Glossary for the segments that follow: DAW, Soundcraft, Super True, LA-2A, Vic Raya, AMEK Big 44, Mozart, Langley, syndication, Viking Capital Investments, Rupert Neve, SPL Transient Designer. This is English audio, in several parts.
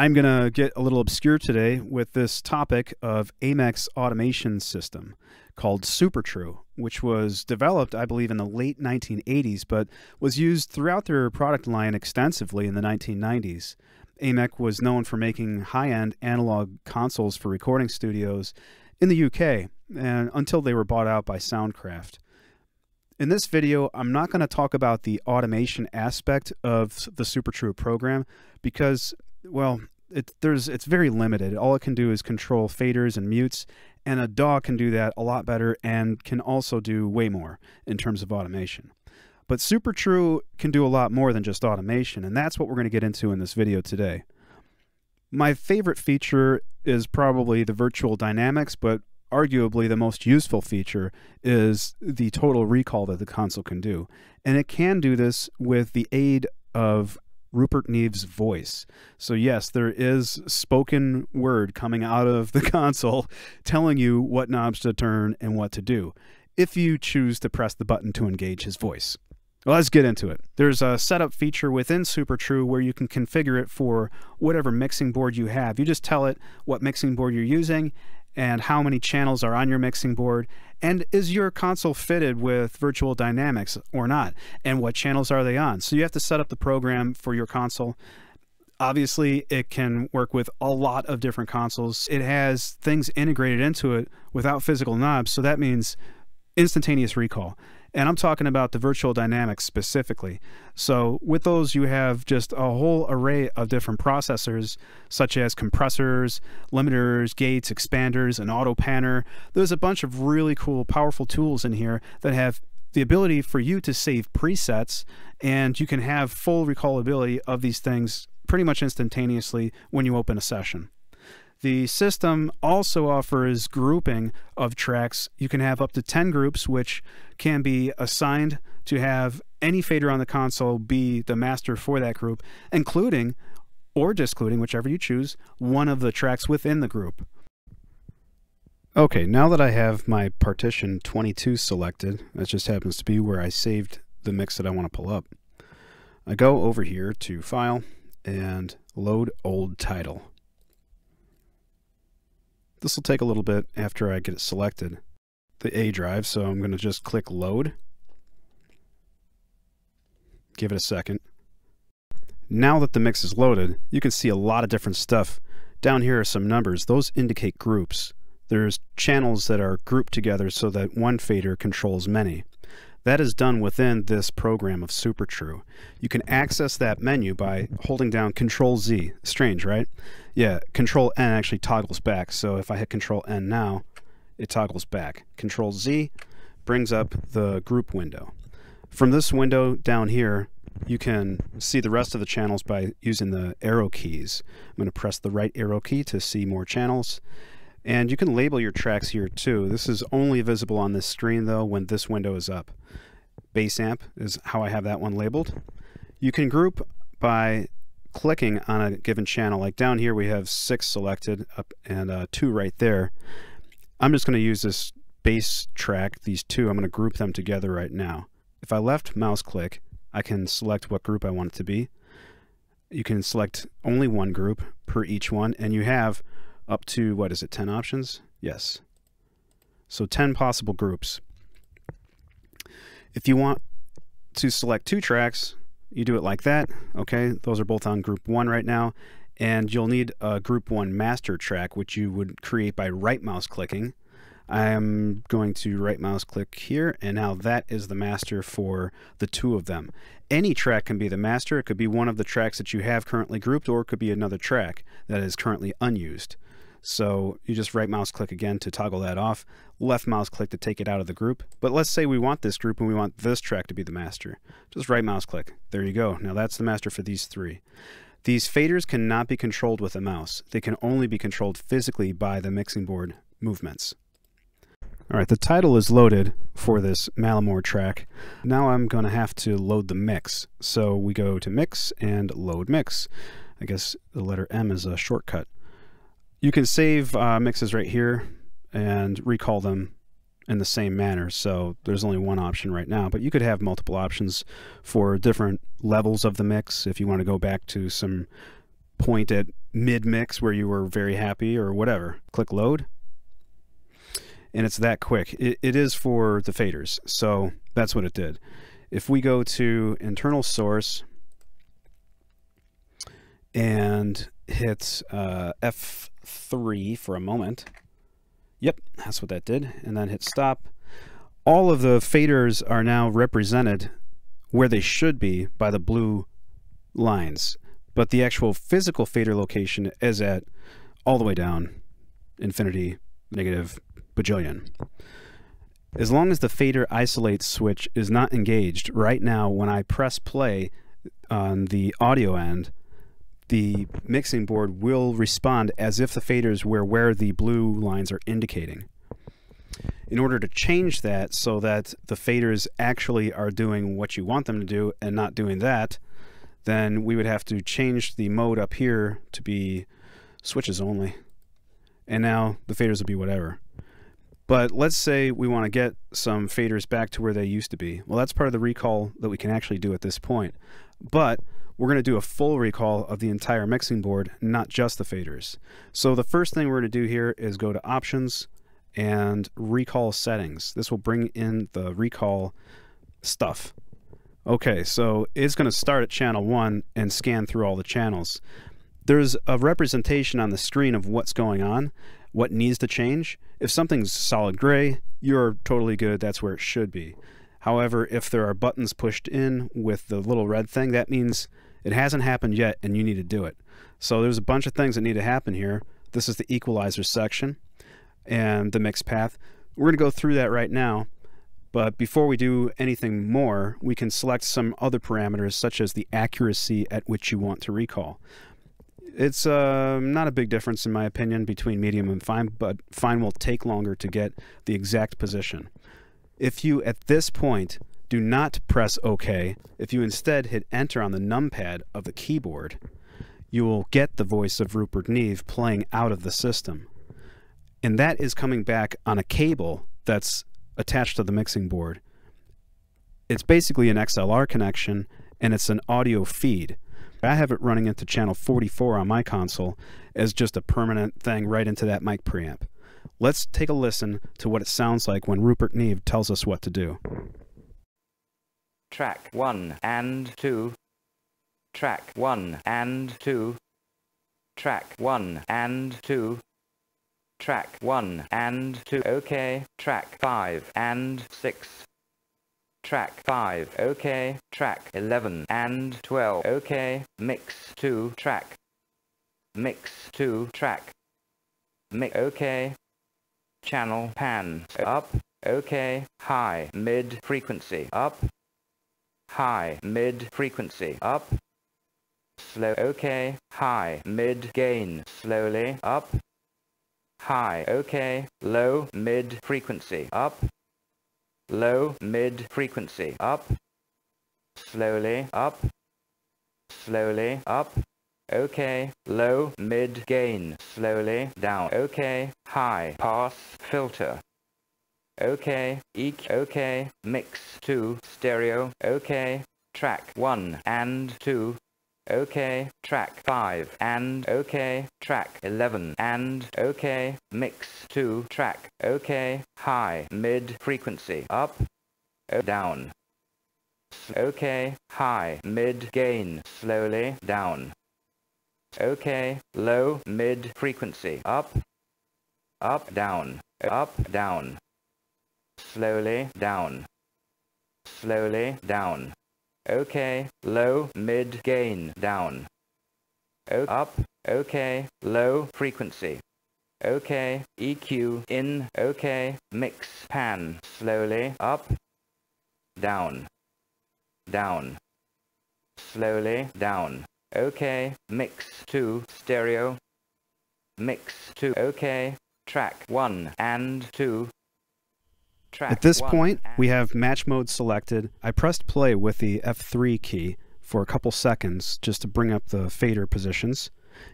I'm going to get a little obscure today with this topic of AMEK's automation system called Super True, which was developed, I believe, in the late 1980s, but was used throughout their product line extensively in the 1990s. AMEK was known for making high-end analog consoles for recording studios in the UK, and until they were bought out by Soundcraft. In this video, I'm not going to talk about the automation aspect of the Super True program because, well, it's very limited. All it can do is control faders and mutes, and a DAW can do that a lot better and can also do way more in terms of automation. But Super True can do a lot more than just automation, and that's what we're going to get into in this video today. My favorite feature is probably the virtual dynamics, but arguably the most useful feature is the total recall that the console can do. And it can do this with the aid of Rupert Neve's voice. So yes, there is spoken word coming out of the console telling you what knobs to turn and what to do if you choose to press the button to engage his voice. Well, let's get into it. There's a setup feature within Super True where you can configure it for whatever mixing board you have. You just tell it what mixing board you're using and how many channels are on your mixing board, and is your console fitted with virtual dynamics or not, and what channels are they on. So you have to set up the program for your console. Obviously, it can work with a lot of different consoles. It has things integrated into it without physical knobs, so that means instantaneous recall. And I'm talking about the virtual dynamics specifically. So with those, you have just a whole array of different processors, such as compressors, limiters, gates, expanders, an auto panner. There's a bunch of really cool, powerful tools in here that have the ability for you to save presets, and you can have full recallability of these things pretty much instantaneously when you open a session. The system also offers grouping of tracks. You can have up to 10 groups, which can be assigned to have any fader on the console be the master for that group, including or discluding, whichever you choose, one of the tracks within the group. Okay, now that I have my partition 22 selected, that just happens to be where I saved the mix that I want to pull up, I go over here to File and Load Old Title. This will take a little bit after I get it selected, the A drive, so I'm going to just click Load. Give it a second. Now that the mix is loaded, you can see a lot of different stuff. Down here are some numbers. Those indicate groups. There's channels that are grouped together so that one fader controls many. That is done within this program of Super True. You can access that menu by holding down Control-Z. Strange, right? Yeah, Control-N actually toggles back, so if I hit Control-N now, it toggles back. Control-Z brings up the group window. From this window down here, you can see the rest of the channels by using the arrow keys. I'm going to press the right arrow key to see more channels. And you can label your tracks here too. This is only visible on this screen though when this window is up. Bass amp is how I have that one labeled. You can group by clicking on a given channel. Like down here we have 6 selected up and 2 right there. I'm just going to use this bass track, these 2, I'm going to group them together right now. If I left mouse click, I can select what group I want it to be. You can select only one group per each one, and you have up to, what is it, 10 options? Yes. So 10 possible groups. If you want to select 2 tracks, you do it like that. Okay, those are both on group 1 right now, and you'll need a group 1 master track, which you would create by right mouse clicking. I'm going to right mouse click here, and now that is the master for the 2 of them. Any track can be the master. It could be one of the tracks that you have currently grouped, or it could be another track that is currently unused. So you just right mouse click again to toggle that off, left mouse click to take it out of the group. But let's say we want this group and we want this track to be the master. Just right mouse click. There you go. Now that's the master for these 3. These faders cannot be controlled with a mouse. They can only be controlled physically by the mixing board movements. All right, the title is loaded for this Malamore track. Now I'm going to have to load the mix. So we go to Mix and Load Mix. I guess the letter M is a shortcut. You can save mixes right here and recall them in the same manner. So there's only one option right now, but you could have multiple options for different levels of the mix if you want to go back to some point at mid-mix where you were very happy or whatever. Click load. And it's that quick. It is for the faders, so that's what it did. If we go to internal source and hit F3 for a moment, yep, that's what that did, and then hit stop, all of the faders are now represented where they should be by the blue lines, but the actual physical fader location is at all the way down, infinity, negative, bajillion. As long as the fader isolate switch is not engaged, right now when I press play on the audio end, the mixing board will respond as if the faders were where the blue lines are indicating. In order to change that so that the faders actually are doing what you want them to do and not doing that, then we would have to change the mode up here to be switches only. And now the faders will be whatever. But let's say we want to get some faders back to where they used to be. Well, that's part of the recall that we can actually do at this point. But we're going to do a full recall of the entire mixing board, not just the faders. So the first thing we're going to do here is go to Options and Recall Settings. This will bring in the recall stuff. Okay, so it's going to start at channel 1 and scan through all the channels. There's a representation on the screen of what's going on, what needs to change. If something's solid gray, you're totally good, that's where it should be. However, if there are buttons pushed in with the little red thing, that means it hasn't happened yet and you need to do it. So there's a bunch of things that need to happen here. This is the equalizer section and the mix path. We're going to go through that right now, but before we do anything more, we can select some other parameters such as the accuracy at which you want to recall. It's not a big difference, in my opinion, between medium and fine, but fine will take longer to get the exact position. If you, at this point, do not press OK, if you instead hit Enter on the numpad of the keyboard, you will get the voice of Rupert Neve playing out of the system. And that is coming back on a cable that's attached to the mixing board. It's basically an XLR connection, and it's an audio feed. I have it running into channel 44 on my console as just a permanent thing right into that mic preamp. Let's take a listen to what it sounds like when Rupert Neve tells us what to do. Track 1 and 2. Track 1 and 2. Track 1 and 2. Track 1 and 2. Okay. Track 5 and 6. Track 5, okay. Track 11 and 12, okay. Mix 2, track. Mix 2, track. Mix, okay. Channel pan, up, okay. High, mid, frequency, up. High, mid, frequency, up. Slow, okay. High, mid, gain, slowly, up. High, okay. Low, mid, frequency, up. Low, mid, frequency, up, slowly, up, slowly, up, okay, low, mid, gain, slowly, down, okay, high, pass, filter, okay, EQ, okay, mix, 2, stereo, okay, track 1 and 2, okay, track 5 and okay, track 11 and okay, mix 2 track, okay, high, mid, frequency, up, down, okay, high, mid, gain, slowly, down, okay, low, mid, frequency, up, up, down, slowly, down, slowly, down. Okay, low, mid, gain, down, up, okay, low, frequency, okay, EQ, in, okay, mix, pan, slowly, up, down, down, slowly, down, okay, mix, 2, stereo, mix, 2, okay, track 1 and 2. At this point, we have match mode selected. I pressed play with the F3 key for a couple seconds just to bring up the fader positions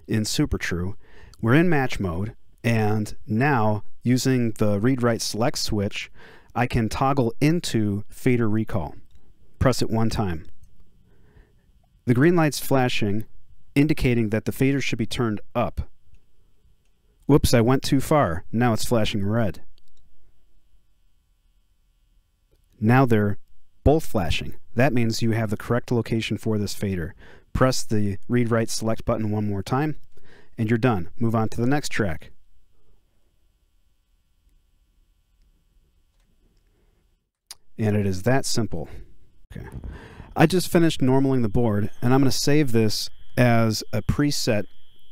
in Super True. We're in match mode, and now using the read write select switch, I can toggle into fader recall. Press it one time. The green light's flashing indicating that the fader should be turned up. Whoops, I went too far. Now it's flashing red. Now they're both flashing. That means you have the correct location for this fader. Press the read, write, select button one more time, and you're done. Move on to the next track. And it is that simple. Okay. I just finished normaling the board, and I'm going to save this as a preset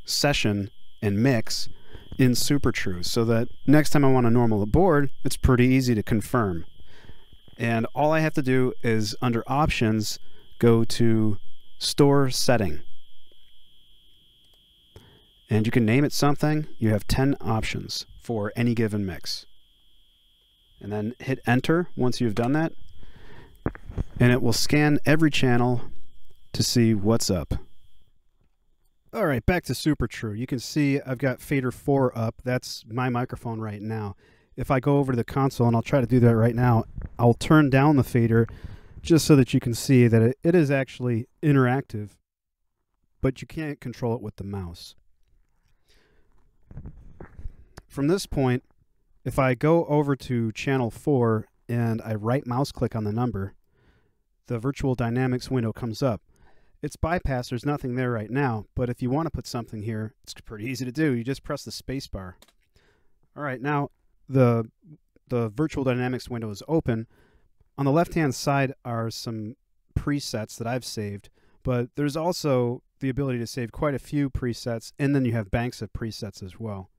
session and mix in Super True, so that next time I want to normal the board, it's pretty easy to confirm. And all I have to do is, under Options, go to Store Setting. And you can name it something. You have 10 options for any given mix. And then hit Enter once you've done that. And it will scan every channel to see what's up. All right, back to Super True. You can see I've got Fader 4 up. That's my microphone right now. If I go over to the console, and I'll try to do that right now, I'll turn down the fader just so that you can see that it is actually interactive, but you can't control it with the mouse. From this point, if I go over to channel 4 and I right mouse click on the number, the Virtual Dynamics window comes up. It's bypassed, there's nothing there right now, but if you want to put something here, it's pretty easy to do. You just press the space bar. All right, now the Virtual Dynamics window is open. On the left-hand side are some presets that I've saved, but there's also the ability to save quite a few presets, and then you have banks of presets as well.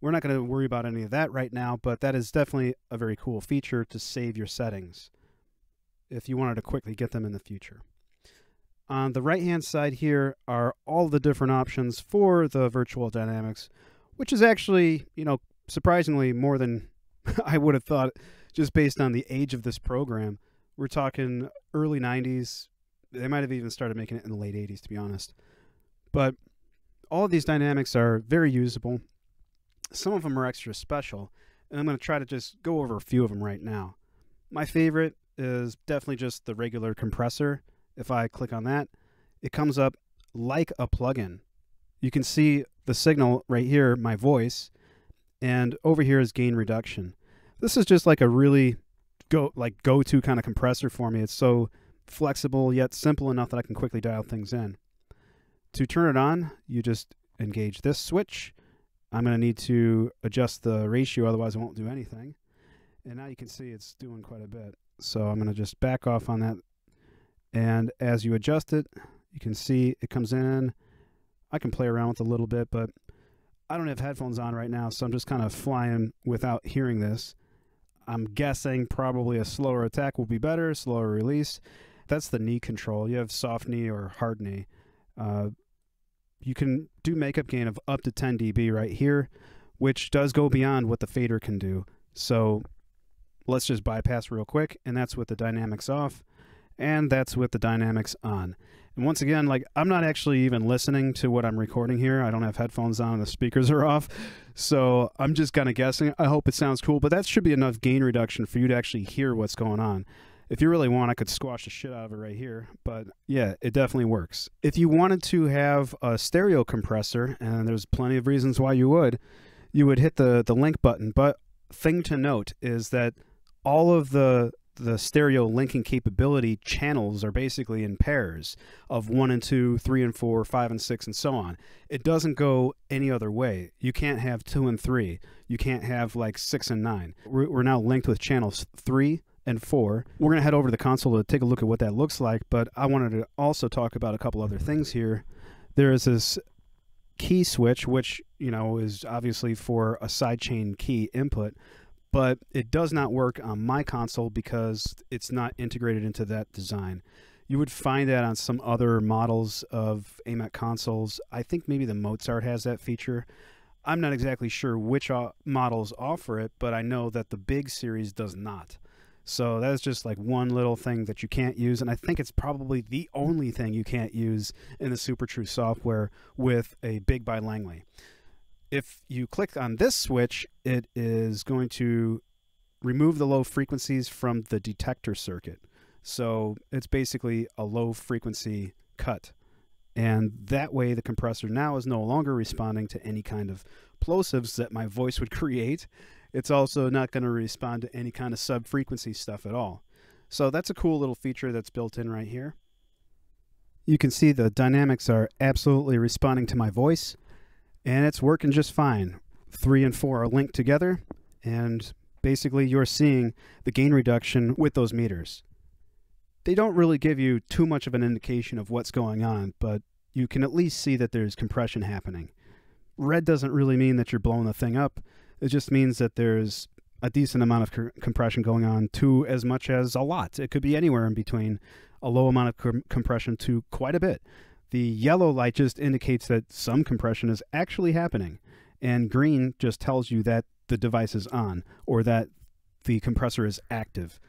We're not going to worry about any of that right now, but that is definitely a very cool feature to save your settings if you wanted to quickly get them in the future. On the right-hand side here are all the different options for the Virtual Dynamics, which is actually, you know, surprisingly more than I would have thought just based on the age of this program. We're talking early 90s. They might have even started making it in the late 80s, to be honest. But all of these dynamics are very usable. Some of them are extra special, and I'm going to try to just go over a few of them right now. My favorite is definitely just the regular compressor. If I click on that, it comes up like a plugin. You can see the signal right here, my voice, and over here is gain reduction. This is just like a really go-to kind of compressor for me. It's so flexible yet simple enough that I can quickly dial things in. To turn it on, you just engage this switch. I'm going to need to adjust the ratio, otherwise it won't do anything. And now you can see it's doing quite a bit. So I'm going to just back off on that. And as you adjust it, you can see it comes in. I can play around with it a little bit, but I don't have headphones on right now, so I'm just kind of flying without hearing this. I'm guessing probably a slower attack will be better, slower release. That's the knee control. You have soft knee or hard knee. You can do makeup gain of up to 10 dB right here, which does go beyond what the fader can do. So let's just bypass real quick, and that's with the dynamics off, and that's with the dynamics on. And once again, like, I'm not actually even listening to what I'm recording here. I don't have headphones on and the speakers are off. So I'm just kind of guessing. I hope it sounds cool, but that should be enough gain reduction for you to actually hear what's going on. If you really want, I could squash the shit out of it right here. But yeah, it definitely works. If you wanted to have a stereo compressor, and there's plenty of reasons why you would hit the link button. But thing to note is that all of the stereo linking capability channels are basically in pairs of 1 and 2, 3 and 4, 5 and 6, and so on. It doesn't go any other way. You can't have 2 and 3. You can't have like 6 and 9. We're now linked with channels 3 and 4. We're going to head over to the console to take a look at what that looks like, but I wanted to also talk about a couple other things here. There is this key switch, which, you know, is obviously for a sidechain key input, but it does not work on my console because it's not integrated into that design. You would find that on some other models of AMEK consoles. I think maybe the Mozart has that feature. I'm not exactly sure which models offer it, but I know that the Big series does not. So that's just like one little thing that you can't use, and I think it's probably the only thing you can't use in the Super True software with a Big by Langley. If you click on this switch, it is going to remove the low frequencies from the detector circuit. So it's basically a low frequency cut And that way the compressor now is no longer responding to any kind of plosives that my voice would create. It's also not going to respond to any kind of sub-frequency stuff at all. So that's a cool little feature that's built in right here. You can see the dynamics are absolutely responding to my voice, and it's working just fine. 3 and 4 are linked together, and basically you're seeing the gain reduction with those meters. They don't really give you too much of an indication of what's going on, but you can at least see that there's compression happening. Red doesn't really mean that you're blowing the thing up. It just means that there's a decent amount of compression going on to as much as a lot. It could be anywhere in between a low amount of compression to quite a bit. The yellow light just indicates that some compression is actually happening, and green just tells you that the device is on or that the compressor is active.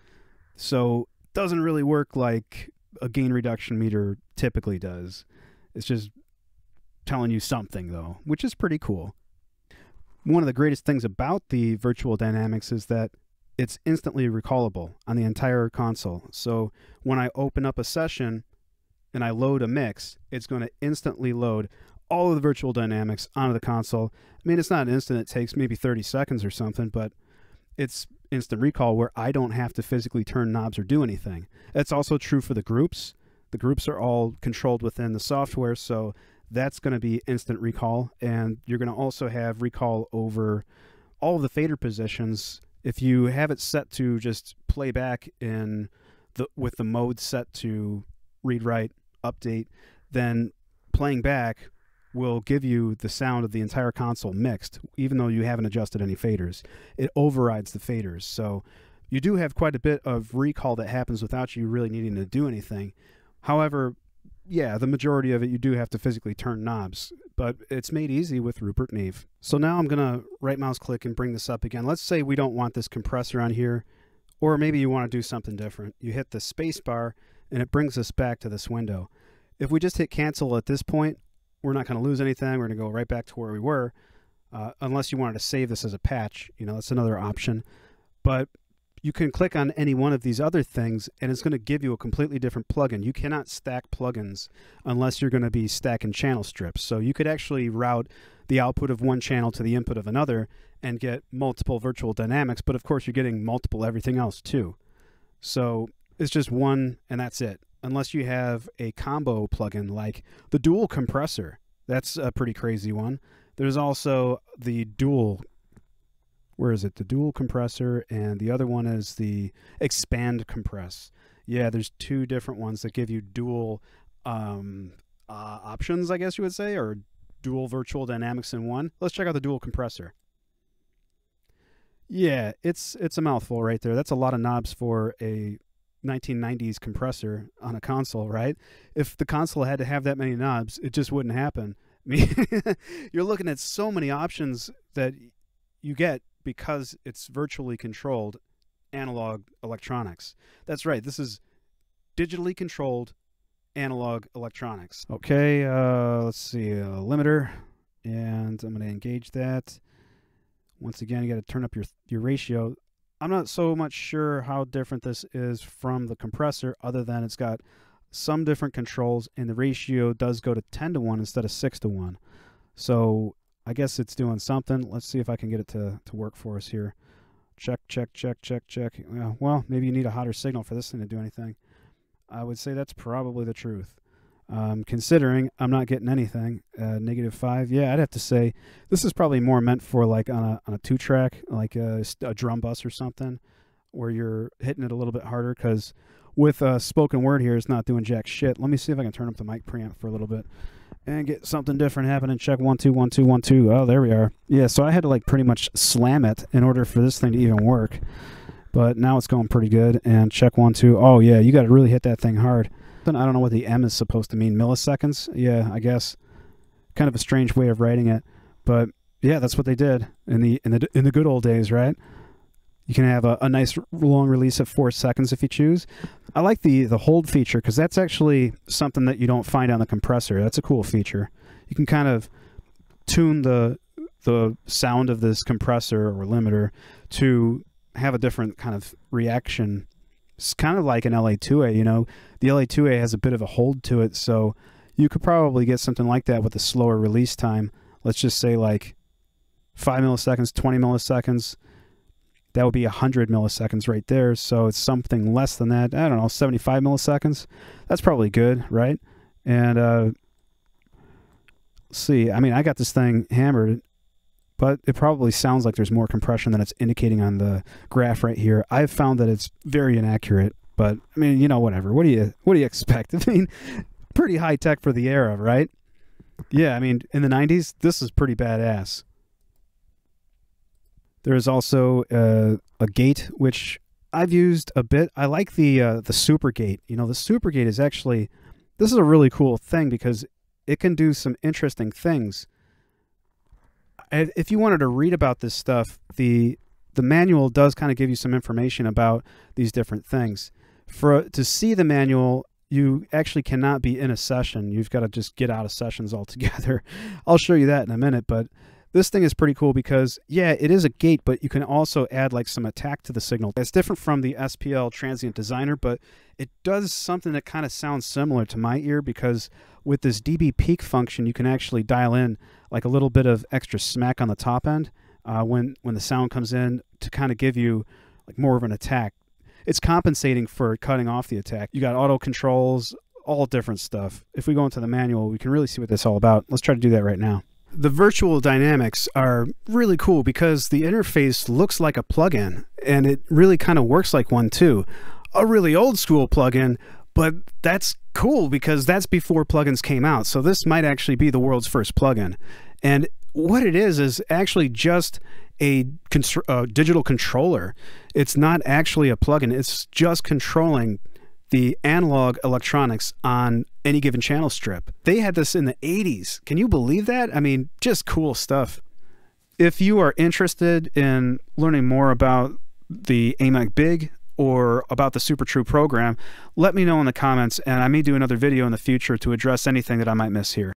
So it doesn't really work like a gain reduction meter typically does. It's just telling you something though, which is pretty cool. One of the greatest things about the virtual dynamics is that it's instantly recallable on the entire console. So when I open up a session and I load a mix, it's going to instantly load all of the virtual dynamics onto the console. I mean, it's not instant. It takes maybe 30 seconds or something, but it's instant recall where I don't have to physically turn knobs or do anything. That's also true for the groups. The groups are all controlled within the software, so that's going to be instant recall, and you're going to also have recall over all of the fader positions. If you have it set to just playback with the mode set to read, write, update, then playing back will give you the sound of the entire console mixed, even though you haven't adjusted any faders. It overrides the faders, so you do have quite a bit of recall that happens without you really needing to do anything. However, yeah, the majority of it, you do have to physically turn knobs, but it's made easy with Rupert Neve. So now I'm going to right mouse click and bring this up again. Let's say we don't want this compressor on here, or maybe you want to do something different. You hit the space bar, and it brings us back to this window. If we just hit cancel at this point, we're not going to lose anything. We're going to go right back to where we were, unless you wanted to save this as a patch. You know, that's another option. But you can click on any one of these other things, and it's going to give you a completely different plugin. You cannot stack plugins unless you're going to be stacking channel strips. So you could actually route the output of one channel to the input of another and get multiple virtual dynamics, but of course you're getting multiple everything else too. So it's just one, and that's it, unless you have a combo plugin like the dual compressor. That's a pretty crazy one. There's also the dual compressor. Where is it? The dual compressor, and the other one is the expand compress. Yeah, there's two different ones that give you dual options, I guess you would say, or dual virtual dynamics in one. Let's check out the dual compressor. Yeah, it's a mouthful right there. That's a lot of knobs for a 1990s compressor on a console, right? If the console had to have that many knobs, it just wouldn't happen. I mean, you're looking at so many options that you get because it's virtually controlled analog electronics. That's right, this is digitally controlled analog electronics. Okay, let's see, a limiter, and I'm gonna engage that. Once again, you gotta turn up your ratio. I'm not so much sure how different this is from the compressor, other than it's got some different controls, and the ratio does go to 10:1 instead of 6:1. So I guess it's doing something. Let's see if I can get it to work for us here. Check, check, check, check, check. Well, maybe you need a hotter signal for this thing to do anything. I would say that's probably the truth. Considering I'm not getting anything, -5. Yeah, I'd have to say this is probably more meant for like on a 2-track, like a drum bus or something, where you're hitting it a little bit harder, because with spoken word here, it's not doing jack shit. Let me see if I can turn up the mic preamp for a little bit and get something different happening. Check 1, 2, 1, 2, 1, 2. Oh, there we are. Yeah, so I had to like pretty much slam it in order for this thing to even work. But now it's going pretty good. And check 1, 2. Oh, yeah, you got to really hit that thing hard. I don't know what the M is supposed to mean. Milliseconds? Yeah, I guess. Kind of a strange way of writing it. But yeah, that's what they did in the good old days, right? You can have a nice long release of 4 seconds if you choose. I like the hold feature, because that's actually something that you don't find on the compressor. That's a cool feature. You can kind of tune the sound of this compressor or limiter to have a different kind of reaction. It's kind of like an LA-2A, you know. The LA-2A has a bit of a hold to it, so You could probably get something like that with a slower release time. Let's just say like 5 milliseconds, 20 milliseconds. That would be 100 milliseconds right there. So it's something less than that. I don't know, 75 milliseconds. That's probably good, right? And let's see. I mean, I got this thing hammered, but it probably sounds like there's more compression than it's indicating on the graph right here. I've found that it's very inaccurate, but I mean, you know, whatever. What do you expect? I mean, pretty high tech for the era, right? Yeah, I mean, in the 90s, this is pretty badass. There is also a gate, which I've used a bit. I like the super gate. You know, the super gate is actually, this is a really cool thing because it can do some interesting things. If you wanted to read about this stuff, the manual does kind of give you some information about these different things. To see the manual, you actually cannot be in a session. You've got to just get out of sessions altogether. I'll show you that in a minute, but this thing is pretty cool because, yeah, it is a gate, but you can also add like some attack to the signal. It's different from the SPL Transient Designer, but it does something that kind of sounds similar to my ear because with this dB peak function, you can actually dial in like a little bit of extra smack on the top end when the sound comes in to kind of give you like more of an attack. It's compensating for cutting off the attack. You got auto controls, all different stuff. If we go into the manual, we can really see what this is all about. Let's try to do that right now. The virtual dynamics are really cool because the interface looks like a plugin, and it really kind of works like one too. A really old school plugin, but that's cool because that's before plugins came out. So this might actually be the world's first plugin. And what it is actually just a digital controller. It's not actually a plugin. It's just controlling the analog electronics on any given channel strip. They had this in the 80s. Can you believe that? I mean, just cool stuff. If you are interested in learning more about the AMEK Big or about the Super True program, let me know in the comments, and I may do another video in the future to address anything that I might miss here.